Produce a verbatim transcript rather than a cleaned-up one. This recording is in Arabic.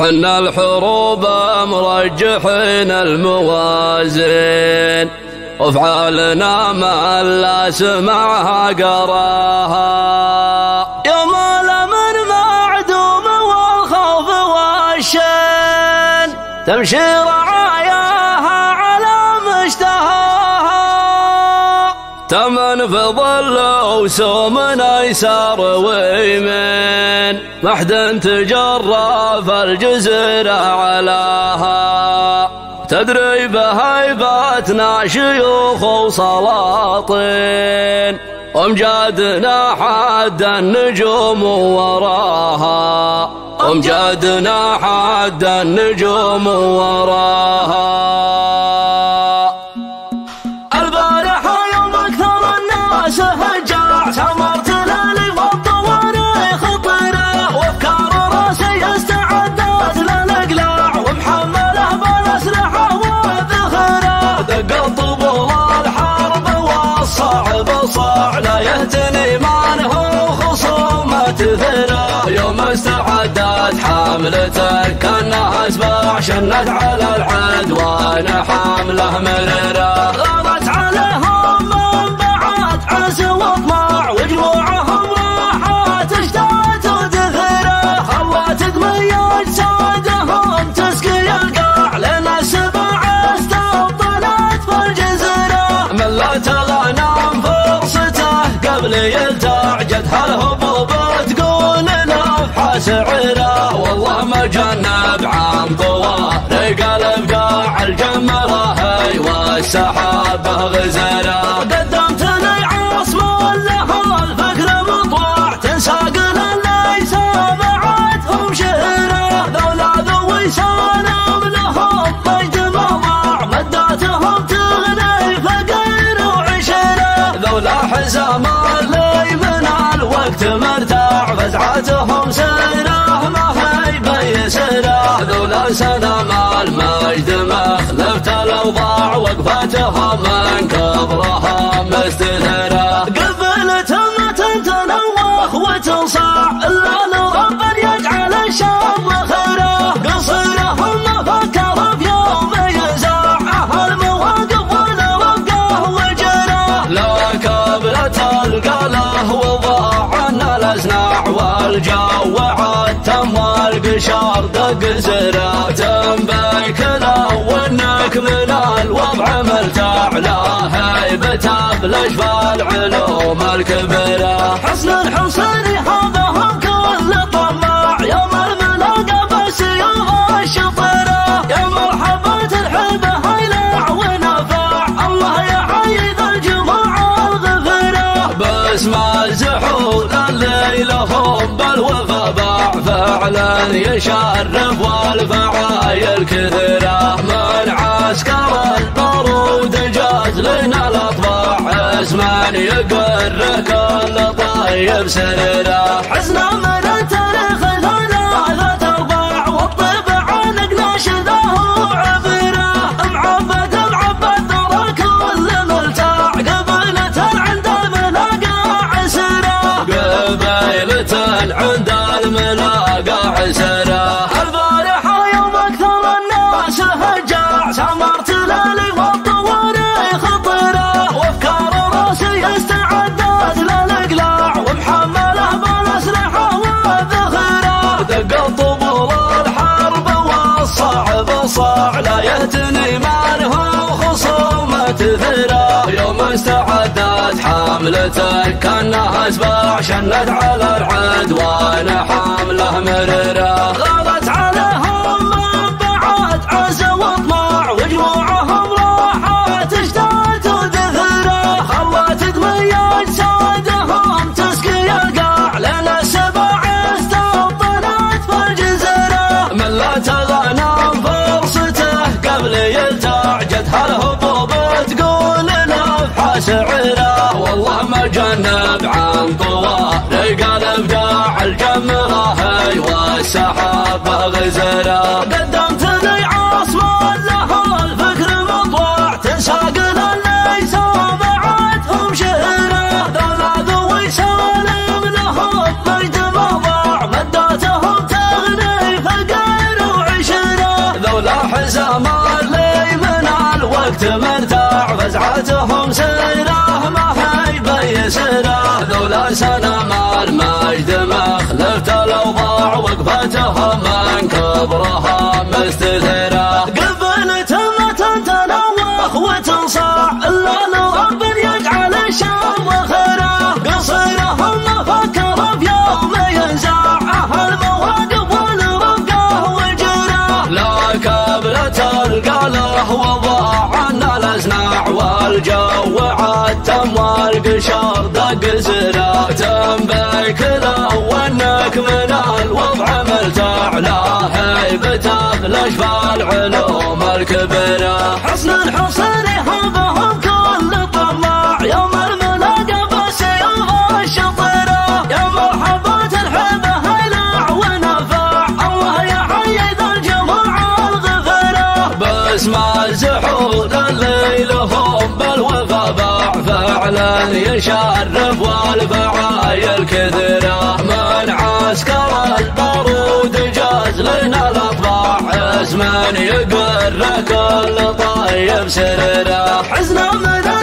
حنا الحروب مرجحنا الموازين، وفعلنا ما لا سمعها قراها. يا ظالم المعدوم والخوف والشين، تمشي رعاياها على مشتهاها. تمن في ظل وسوم ايسر ويمين، محد تجرى فالجزر علاها. تدري بهيبتنا شيوخ وسلاطين، وامجادنا حد النجوم وراها. وامجادنا حد النجوم وراها. البارح يوم اكثر الناس هجعت، حمرت ليالي والطوارئ خطيره، وافكار راسي استعدت للاقلاع، ومحمله بالاسلحه والذخيره. دق الطبول الحرب والصعب صاع، لا يهتني من هو خصومه ثيره. يوم استعدت حملتك كانها سباع، شنت على العدوان حمله مريره. غارت عليهم من بعد عز واطماع، وجوعهم راحت اشتات وذخيره. خلتك من اجسادهم تسقي القاع، لين السباع استوطنت في الجزيره. من لا تغنم فرصته قبل يلتاع، جدها الهبوب تقول نفحه سعيره. والله ما جنب عن طوارق الابداع، الجمره هي والسحاب غزيره. قدمت لي عصفور له الفكر مطوع، تنساق للي سمعتهم شهيره. ذولا ذوي صنم لهم مجد مضاع، مداتهم تغني فقير وعشيره. ذولا حزام اللي من الوقت مرتاع، فزعتهم سيره ما هي بيسيره. ذولا سنم المجد مخلفت الاوضاع، وقفتهم من كبرها مستثيره. قبلتهم تنتنوخ وتنصاع، الا لرب يجعل الشر خيره. قصيرهم فكر في يوم يزاع، اهل مواقف ونوقه وجره. لو كبلت القاله وضاع عنا الاسناع، والجو عتم والقشار دق زره. تنبيك لو انك من الوضع مرتاع، لا هيبته بالاشفال علوم الكبيره. حسن الحسيني هذا هم كل طماع، يوم الملاقى بالسيوف الشطيره. يا مرحبا الحبه هيلع ونفاع، الله يحيي ذا الجماعه الغفيره. باسم الزحول اللي لهم بالوفا باع، فعلا يشرف والفعايل كثيره. من عسكر البارود جات لنا الاطباع، اسمان يقر كل طيب سريره. حزنا من التاريخ لنا ذات ارباع، والطيب عانق ناشده وعبيره. معبد معبد ترى كل ملتاع، قبيلة عند الملاقى عسيره. قبيلة عند الملاقى عسيره. البارحة يوم اكثر الناس هجاع، سمرت ليالي والطوارئ خطيره. وافكار راسي استعدت للاقلاع، ومحمله بالاسلحه والذخيره. دق الطبول الحرب والصعب صاع، لا يهتني من هو خصومه ثيره. يوم استعدت حملتك كانها سباع، شنت على العدوان حمله مريره. غارت عليهم من بعد عز واطماع، وجوعهم راحت اشتات وذخيره. خلتك من اجسادهم تسقي القاع، لين السباع استوطنت في الجزيره. من لا تغنم فرصته قبل يلتاع، جدها الهبوب تقول نفحه سعيره. والله ما جنب عن طوارق الابداع، الجمره هي والسحاب غزيره. قدمت لي عصفور له الفكر مطوع، تنساق للي سمعتهم شهيره. ذولا ذوي صنم لهم مجد مضاع، مداتهم تغني فقير وجههم سيره ما هي بيسره ذولا سلام المجد مخلفت الاوضاع وقفتهم من كبرها مستثيره قبلت همة تنوخ وتنصاع الا لرب يجعل الشام وخيره قصيرهم ما فكر في يوم ينزاع اهل مواقف والرفقه والجراه لا كبلة القاله وضاع عنا الازناع والجو عتم والقشر ضق زراه تنبيك لو انك من الوضع مرتاع لا هيبته لش بالعلوم الكبيره حسن الحسن يهابهم كل طلع يوم الملاقى بالسيوف الشطيره يا مرحبا تلحبه هلع ونفاع الله يحيي ذا الجموع الغفيره باسم الزحود الليل هم بالوفا باع فعلا يشرف والفعايل كثيره من عسكر البارود جاز لنا الاطباع اسما يقر كل طيب سريره حزنا من